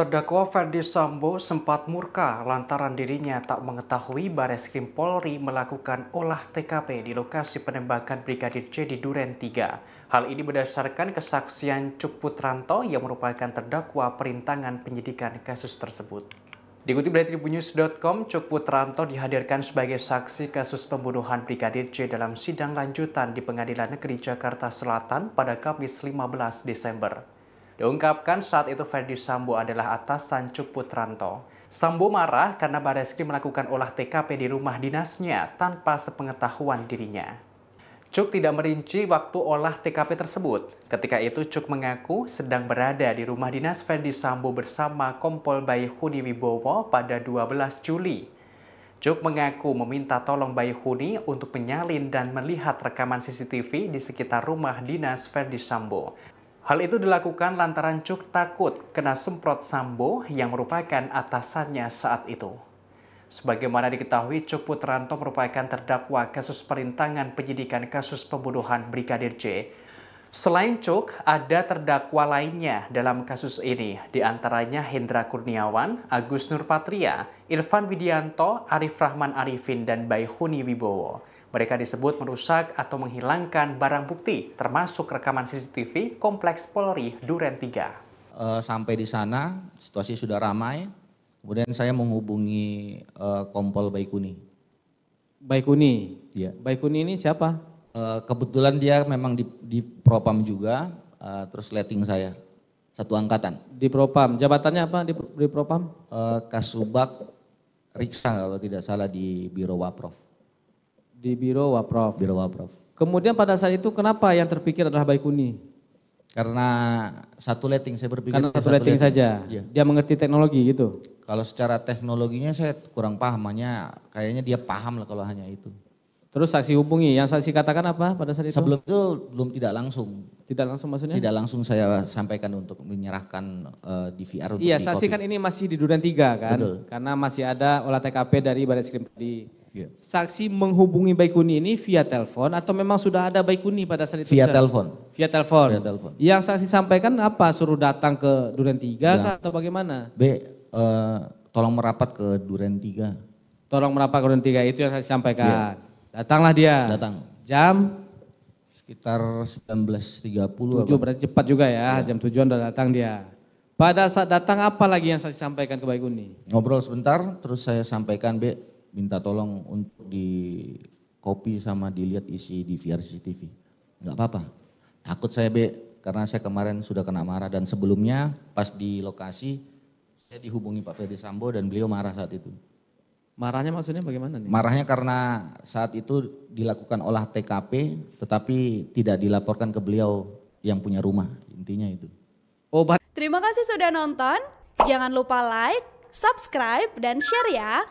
Terdakwa Ferdy Sambo sempat murka lantaran dirinya tak mengetahui Bareskrim Polri melakukan olah TKP di lokasi penembakan Brigadir J di Duren Tiga. Hal ini berdasarkan kesaksian Chuck Putranto yang merupakan terdakwa perintangan penyidikan kasus tersebut. Dikutip dari Tribunnews.com, Chuck Putranto dihadirkan sebagai saksi kasus pembunuhan Brigadir J dalam sidang lanjutan di Pengadilan Negeri Jakarta Selatan pada Kamis 15 Desember. Diungkapkan saat itu Ferdy Sambo adalah atasan Chuck Putranto. Sambo marah karena Bareskrim melakukan olah TKP di rumah dinasnya tanpa sepengetahuan dirinya. Chuck tidak merinci waktu olah TKP tersebut. Ketika itu Chuck mengaku sedang berada di rumah dinas Ferdy Sambo bersama kompol Baiquni Wibowo pada 12 Juli. Chuck mengaku meminta tolong Baiquni untuk menyalin dan melihat rekaman CCTV di sekitar rumah dinas Ferdy Sambo. Hal itu dilakukan lantaran Chuck takut kena semprot Sambo yang merupakan atasannya saat itu. Sebagaimana diketahui, Chuck Putranto merupakan terdakwa kasus perintangan penyidikan kasus pembunuhan Brigadir J. Selain Chuck, ada terdakwa lainnya dalam kasus ini, diantaranya Hendra Kurniawan, Agus Nurpatria, Irfan Widianto, Arif Rahman Arifin, dan Baiquni Wibowo. Mereka disebut merusak atau menghilangkan barang bukti, termasuk rekaman CCTV Kompleks Polri Duren Tiga. Sampai di sana, situasi sudah ramai. Kemudian saya menghubungi Kompol Baiquni. Baiquni? Ya. Baiquni ini siapa? Kebetulan dia memang di Propam juga, terus letting saya. Satu angkatan. Di Propam, jabatannya apa di Propam? Kasubak Riksa kalau tidak salah di Biro Waprof. Di Biro Waprof. Biro Waprof. Kemudian pada saat itu kenapa yang terpikir adalah Baiquni? Karena satu letting saya berpikir. Karena satu letting saja. Iya. Dia mengerti teknologi gitu. Kalau secara teknologinya saya kurang paham, hanya kayaknya dia paham lah kalau hanya itu. Terus saksi hubungi, yang saksi katakan apa pada saat itu? Sebelum itu belum tidak langsung. Tidak langsung maksudnya? Tidak langsung saya sampaikan untuk menyerahkan DVR untuk. Iya, saksi kan ini masih di Duren Tiga kan? Betul. Karena masih ada olah TKP dari Bareskrim tadi. Yeah. Saksi menghubungi Baiquni ini via telepon atau memang sudah ada Baiquni pada saat itu? Via telepon. Via telepon. Yang saksi sampaikan apa? Suruh datang ke Duren Tiga kah, atau bagaimana? Tolong merapat ke Duren Tiga. Tolong merapat ke Duren Tiga, itu yang saksi sampaikan. Yeah. Datanglah dia. Datang. Jam? Sekitar 19.30. 7 berarti cepat juga ya, jam 7-an udah datang dia. Pada saat datang apa lagi yang saya sampaikan ke Baiquni? Ngobrol sebentar, terus saya sampaikan minta tolong untuk di copy sama dilihat isi DVR CCTV. Enggak apa-apa, takut saya karena saya kemarin sudah kena marah dan sebelumnya pas di lokasi saya dihubungi Pak Ferdy Sambo dan beliau marah saat itu. Marahnya maksudnya bagaimana nih? Marahnya karena saat itu dilakukan olah TKP tetapi tidak dilaporkan ke beliau yang punya rumah, intinya itu. Terima kasih sudah nonton, jangan lupa like, subscribe, dan share ya.